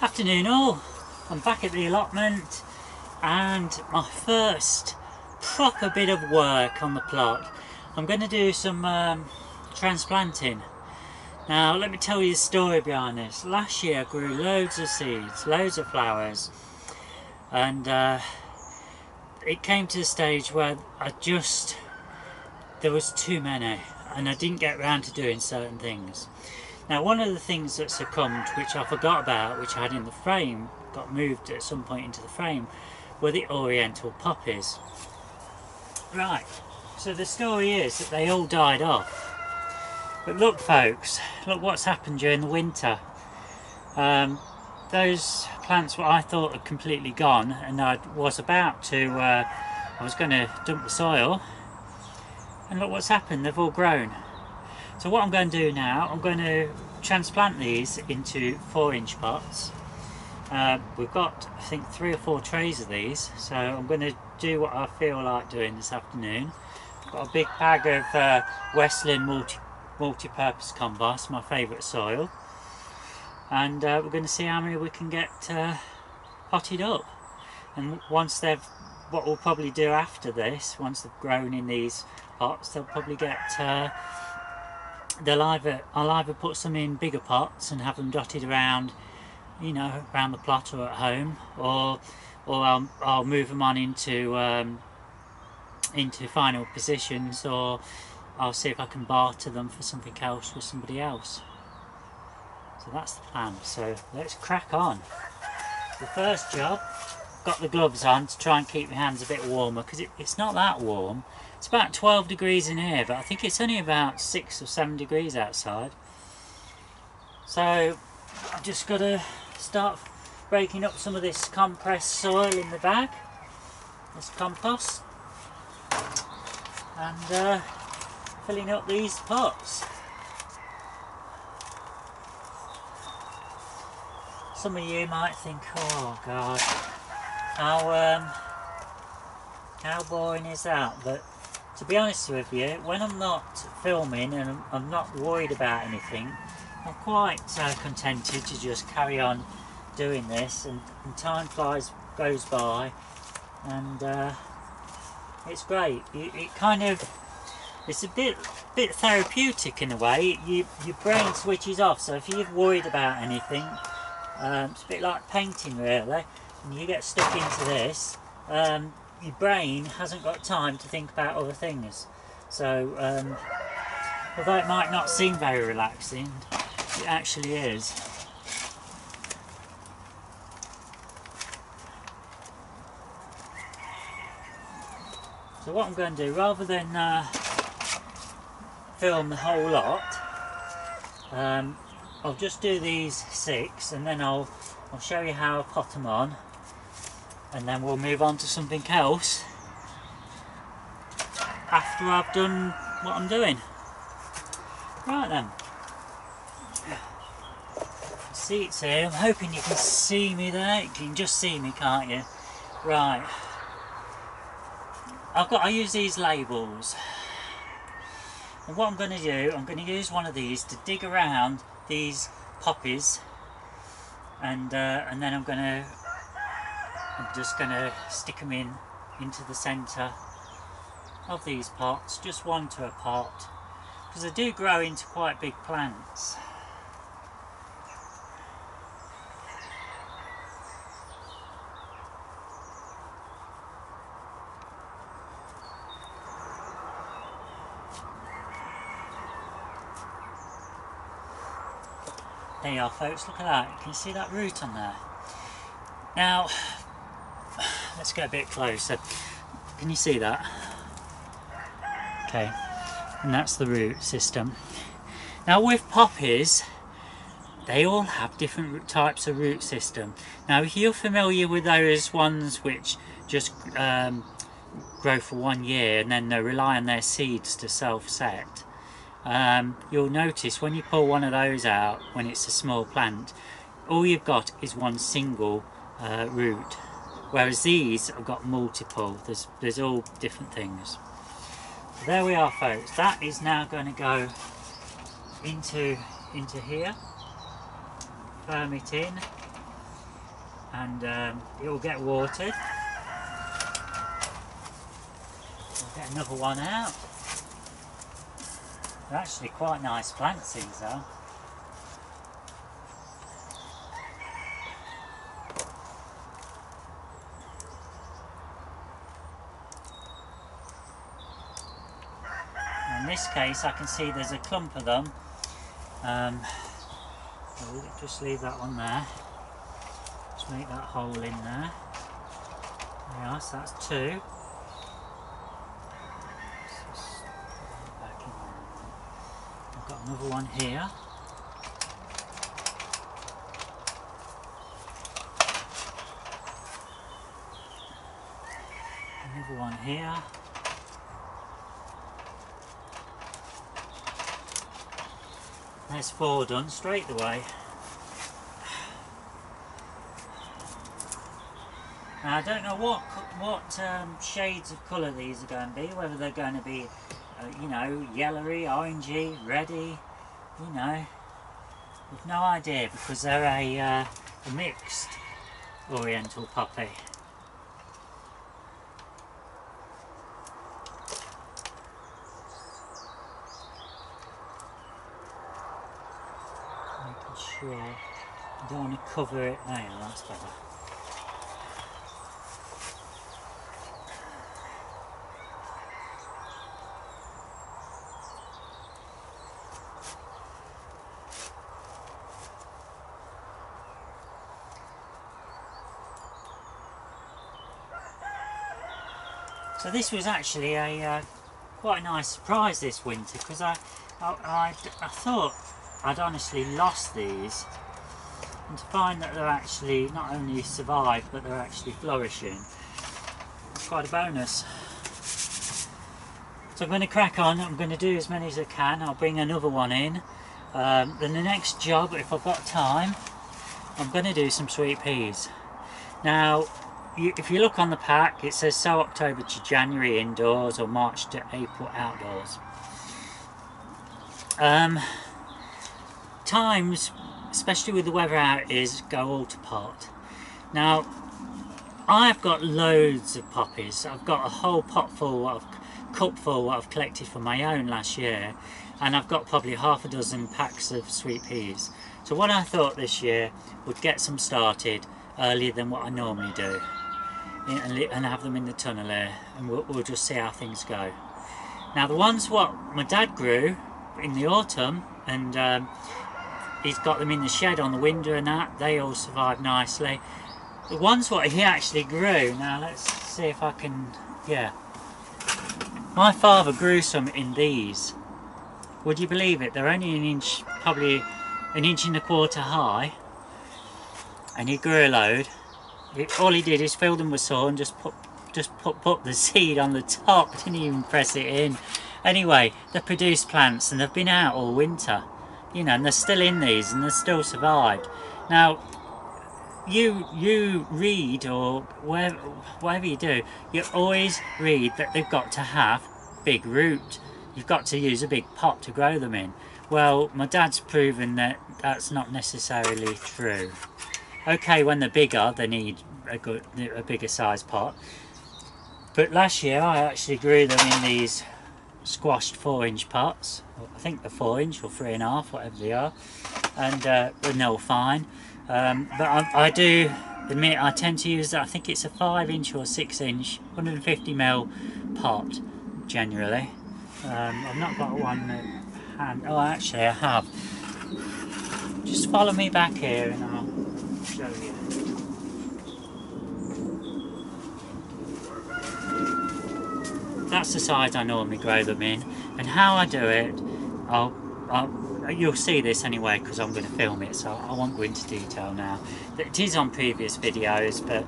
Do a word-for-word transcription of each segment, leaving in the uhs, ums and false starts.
Afternoon all, I'm back at the allotment and my first proper bit of work on the plot. I'm going to do some um, transplanting. Now let me tell you the story behind this. Last year I grew loads of seeds, loads of flowers, and uh, it came to the stage where I just, there was too many and I didn't get round to doing certain things. Now one of the things that succumbed, which I forgot about, which I had in the frame, got moved at some point into the frame, were the Oriental poppies. Right, so the story is that they all died off. But look folks, look what's happened during the winter. Um, those plants what I thought had completely gone, and I was about to, uh, I was going to dump the soil, and look what's happened, they've all grown. So what I'm going to do now, I'm going to transplant these into four inch pots. Uh, we've got I think three or four trays of these, so I'm going to do what I feel like doing this afternoon. I've got a big bag of uh, Westland multi multi-purpose compost, my favourite soil, and uh, we're going to see how many we can get uh, potted up. And once they've, what we'll probably do after this, once they've grown in these pots, they'll probably get uh, They'll either, I'll either put some in bigger pots and have them dotted around, you know, around the plot or at home, or or I'll, I'll move them on into um, into final positions, or I'll see if I can barter them for something else with somebody else. So that's the plan. So let's crack on. The first job, got the gloves on to try and keep my hands a bit warmer, because it, it's not that warm. It's about twelve degrees in here, but I think it's only about six or seven degrees outside. So I've just got to start breaking up some of this compressed soil in the bag, this compost, and uh, filling up these pots. Some of you might think, oh God, how um, how boring is that? But to be honest with you, when I'm not filming and I'm, I'm not worried about anything, I'm quite uh, contented to just carry on doing this, and, and time flies, goes by, and uh, it's great. It, it kind of, it's a bit bit therapeutic in a way. You, your brain switches off, so if you're worried about anything, um, it's a bit like painting really, and you get stuck into this, um, your brain hasn't got time to think about other things. So um, although it might not seem very relaxing, it actually is. So what I'm going to do, rather than uh, film the whole lot, um, I'll just do these six, and then I'll, I'll show you how I pot them on, and then we'll move on to something else after I've done what I'm doing. Right then, the seats here, I'm hoping you can see me there. You can just see me, can't you? Right, I've got, I use these labels, and what I'm going to do, I'm going to use one of these to dig around these poppies, and, uh, and then I'm going to I'm just going to stick them in into the centre of these pots, just one to a pot, because they do grow into quite big plants. There you are folks, look at that, can you see that root on there? Now let's go a bit closer. Can you see that? Okay, and that's the root system. Now with poppies, they all have different types of root system. Now if you're familiar with those ones which just um, grow for one year and then they rely on their seeds to self-set, um, you'll notice when you pull one of those out, when it's a small plant, all you've got is one single uh, root. Whereas these have got multiple, there's, there's all different things. So there we are folks, that is now going to go into, into here, firm it in, and um, it will get watered. I'll get another one out. They're actually quite nice plants, these are. In this case I can see there's a clump of them. Um, we'll just leave that one there. Just make that hole in there. There, so that's two. I've got another one here. Another one here. There's four done straight away. Now I don't know what what um, shades of colour these are going to be. Whether they're going to be, uh, you know, yellowy, orangey, reddy, you know, I've no idea because they're a, uh, a mixed Oriental poppy. Sure, I don't want to cover it now, that's better. So this was actually a uh, quite a nice surprise this winter because I, I, I, I thought I'd honestly lost these, and to find that they're actually not only survived but they're actually flourishing, it's quite a bonus. So I'm going to crack on, I'm going to do as many as I can. I'll bring another one in. Um, then the next job, if I've got time, I'm going to do some sweet peas. Now you, if you look on the pack it says sow October to January indoors or March to April outdoors. Um, times, especially with the weather out, is go all to pot. Now I've got loads of poppies. I've got a whole pot full, of, cup full what I've collected for my own last year, and I've got probably half a dozen packs of sweet peas. So what I thought this year would get some started earlier than what I normally do and have them in the tunnel here, and we'll, we'll just see how things go. Now the ones what my dad grew in the autumn, and um, he's got them in the shed on the window and that, they all survived nicely. The ones what he actually grew, now let's see if I can, yeah. My father grew some in these. Would you believe it? They're only an inch, probably an inch and a quarter high. And he grew a load. It, all he did is fill them with soil and just put, just put, put the seed on the top. Didn't even press it in. Anyway, they produced plants and they've been out all winter. You know, and they're still in these and they're still survived. Now, you you read, or wherever, whatever you do, you always read that they've got to have big root. You've got to use a big pot to grow them in. Well, my dad's proven that that's not necessarily true. Okay, when they're bigger, they need a, good, a bigger size pot. But last year, I actually grew them in these squashed four inch pots. I think they're four inch or three and a half, whatever they are, and uh, they're no fine. Um, but I, I do admit I tend to use, I think it's a five inch or six inch, one hundred fifty mil pot generally. Um, I've not got one that hand. Oh, actually I have. Just follow me back here and I'll show you. That's the size I normally grow them in, and how I do it, I'll, I'll, you'll see this anyway because I'm going to film it, so I won't go into detail now. It is on previous videos, but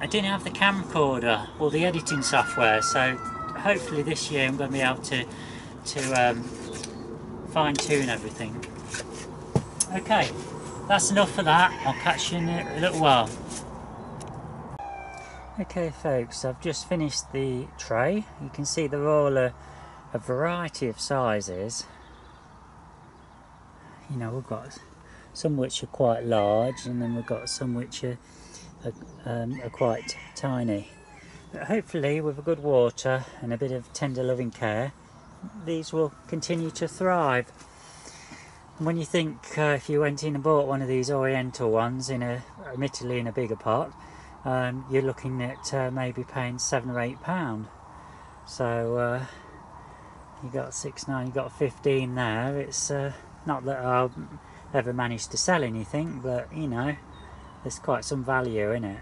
I didn't have the camcorder or the editing software, so hopefully this year I'm going to be able to, to um, fine-tune everything. Okay, that's enough for that. I'll catch you in a little while. Okay folks, I've just finished the tray. You can see they're all a, a variety of sizes. You know, we've got some which are quite large, and then we've got some which are are, um, are quite tiny. But hopefully with a good water and a bit of tender loving care, these will continue to thrive. And when you think, uh, if you went in and bought one of these Oriental ones, in a, admittedly in a bigger pot, um, you're looking at uh, maybe paying seven or eight pound. So uh, you got six, nine, you got fifteen there. It's uh, not that I'll ever manage to sell anything, but you know, there's quite some value in it.